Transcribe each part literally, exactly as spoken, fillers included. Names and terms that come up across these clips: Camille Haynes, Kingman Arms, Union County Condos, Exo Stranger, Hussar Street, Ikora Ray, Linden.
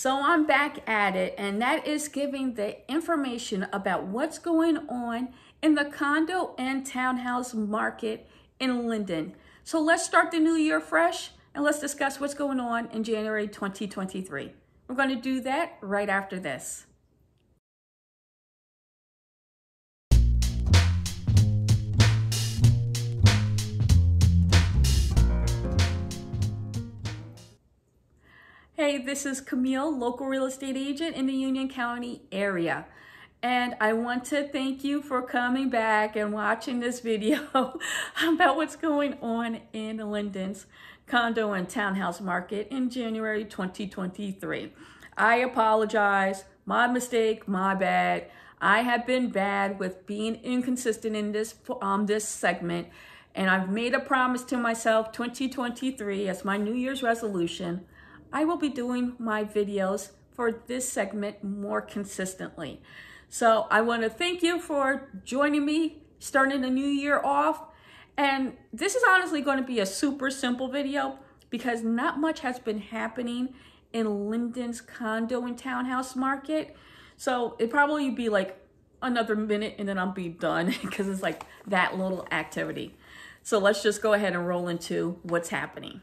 So I'm back at it, and that is giving the information about what's going on in the condo and townhouse market in Linden. So let's start the new year fresh, and let's discuss what's going on in January twenty twenty-three. We're going to do that right after this. Hey, this is Camille, local real estate agent in the Union County area. And I want to thank you for coming back and watching this video about what's going on in Linden's condo and townhouse market in January twenty twenty-three. I apologize, my mistake, my bad. I have been bad with being inconsistent in this, um, this segment. And I've made a promise to myself, twenty twenty-three, as my New Year's resolution, I will be doing my videos for this segment more consistently. So I want to thank you for joining me, starting the new year off. And this is honestly going to be a super simple video because not much has been happening in Linden's condo and townhouse market. So it'd probably be like another minute and then I'll be done because it's like that little activity. So let's just go ahead and roll into what's happening.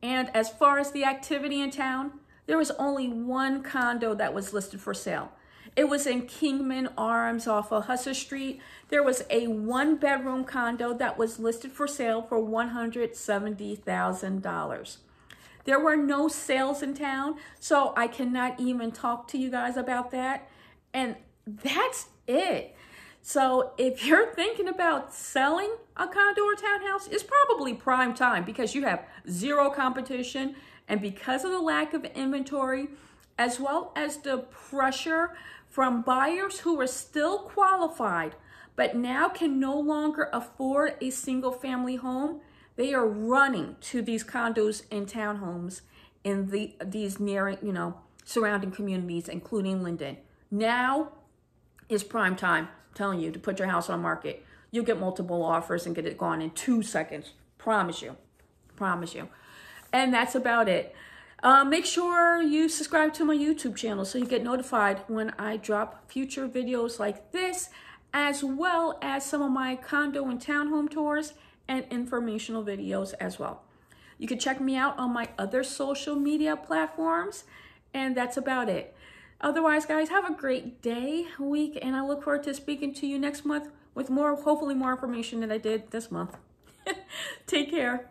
And as far as the activity in town, there was only one condo that was listed for sale. It was in Kingman Arms off of Hussar Street. There was a one bedroom condo that was listed for sale for one hundred seventy thousand dollars. There were no sales in town, so I cannot even talk to you guys about that. And that's it. So if you're thinking about selling a condo or townhouse, it's probably prime time because you have zero competition. And because of the lack of inventory, as well as the pressure from buyers who are still qualified, but now can no longer afford a single family home, they are running to these condos and townhomes in the, these near, you know, surrounding communities, including Linden. Now is prime time. Telling you to put your house on market. You'll get multiple offers and get it gone in two seconds. Promise you. Promise you. And that's about it. Uh, make sure you subscribe to my YouTube channel so you get notified when I drop future videos like this, as well as some of my condo and townhome tours and informational videos as well. You can check me out on my other social media platforms, and that's about it. Otherwise, guys, have a great day, week, and I look forward to speaking to you next month with more, hopefully more information than I did this month. Take care.